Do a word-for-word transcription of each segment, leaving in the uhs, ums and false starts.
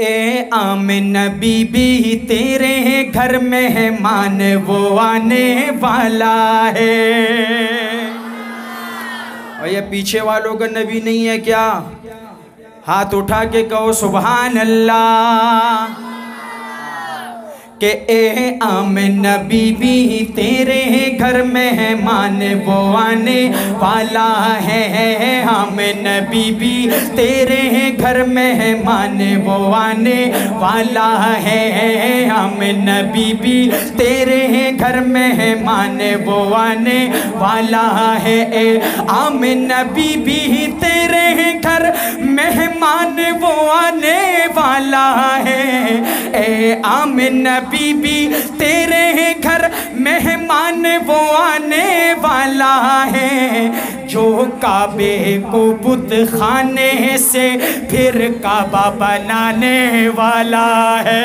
ए आमिना बीबी तेरे घर में है मान वो आने वाला है। और ये पीछे वालों का नबी नहीं है क्या? हाथ उठा के कहो सुभान अल्लाह। के ए आमिना बीबी तेरे घर में है मान वो आने वाला है। आमिना बीबी तेरे घर में है मान वो आने वाला है। आमिना बीबी तेरे घर में है मान वो आने वाला है। ए आमिना बीबी तेरे घर में है मान वो आने वाला है। ए आमिना बीबी तेरे घर मेहमान वो आने वाला है। जो काबे को बुत खाने से फिर काबा बनाने वाला है।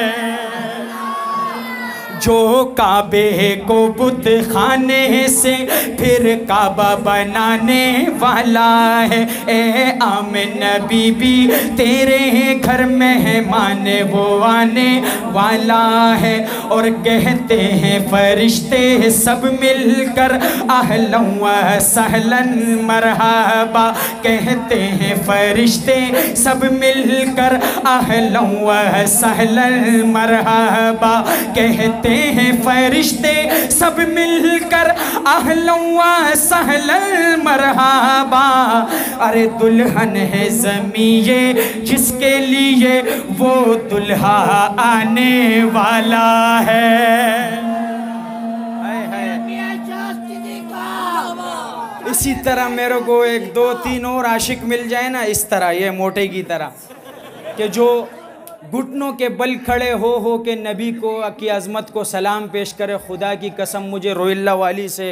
जो काबे को बुत खाने से फिर काबा बनाने वाला है। ए आमिना बीबी तेरे घर में है मान वो आने वाला है। और कहते हैं फरिश्ते सब मिलकर अहलन व सहलन मरहबा। कहते हैं फरिश्ते सब मिलकर अहलन व सहलन मरहबा। कहते हैं फरिश्ते सब मिलकर अहलन व सहलन मरहबा। अरे दुल्हन है ज़मीं ये जिसके लिए वो दुल्हा आने वाला है। इसी तरह मेरे को एक दो तीन और आशिक मिल जाए ना, इस तरह ये मोटे की तरह कि जो घुटनों के बल खड़े हो हो के नबी को की अज़मत को सलाम पेश करे। खुदा की कसम मुझे रोहिल्ला वाली से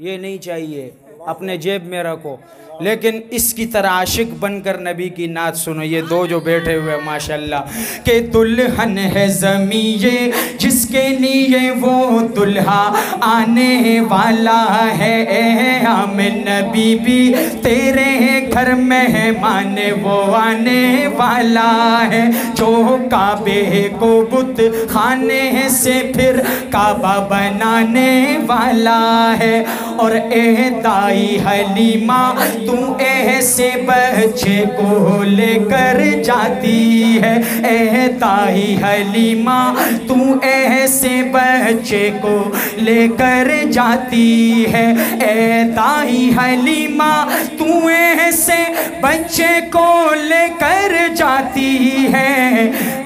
ये नहीं चाहिए, अपने जेब में रखो, लेकिन इसकी तरह आशिक बनकर नबी की नात सुनो। ये दो जो बैठे हुए माशाल्लाह। के दुल्हन है ज़मीं ये जिसके लिए वो दुल्हा आने वाला है। आमिना बीबी तेरे घर में है मान वो आने वाला है। जो काबे को बुत खाने से फिर काबा बनाने वाला है। और ए दाई हलीमा तू ऐसे बच्चे को लेकर जाती है। ए ताई हलीमा तू ऐसे बच्चे को लेकर जाती है। ए ताई हलीमा तू ऐसे बच्चे को लेकर जाती है।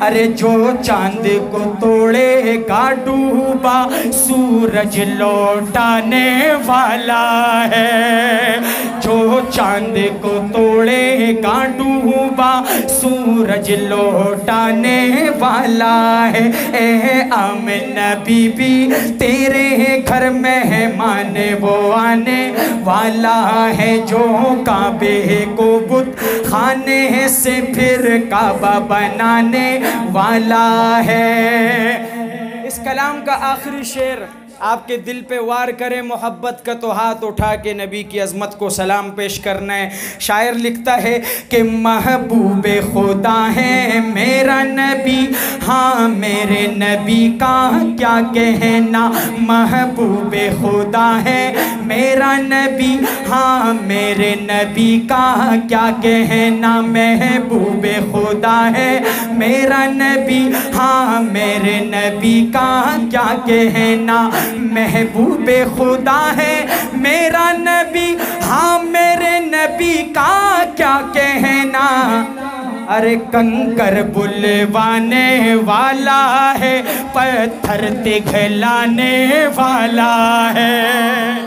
अरे जो चांद को तोड़ेगा डूबा सूरज लौटाने वाला है। जो चांद को तोड़ेगा डूबा सूरज लौटाने वाला है। ए आमिना बीबी तेरे घर में है मान वो आने वाला है। जो काबे को बुत खाने से फिर काबा बनाने वाला है। इस कलाम का आखिरी शेर आपके दिल पे वार करे मोहब्बत का, तो हाथ उठा के नबी की अज़मत को सलाम पेश करना है। शायर लिखता है कि महबूब खुदा है मेरा नबी, हाँ मेरे नबी का क्या कहना। महबूब खुदा है मेरा नबी, हाँ मेरे नबी का क्या कहना। महबूब खुदा है मेरा नबी, हाँ मेरे नबी का क्या कहना। महबूब खुदा है मेरा नबी, हाँ मेरे नबी का क्या कहना। अरे कंकर बुलवाने वाला है, पत्थर पिघलाने वाला है।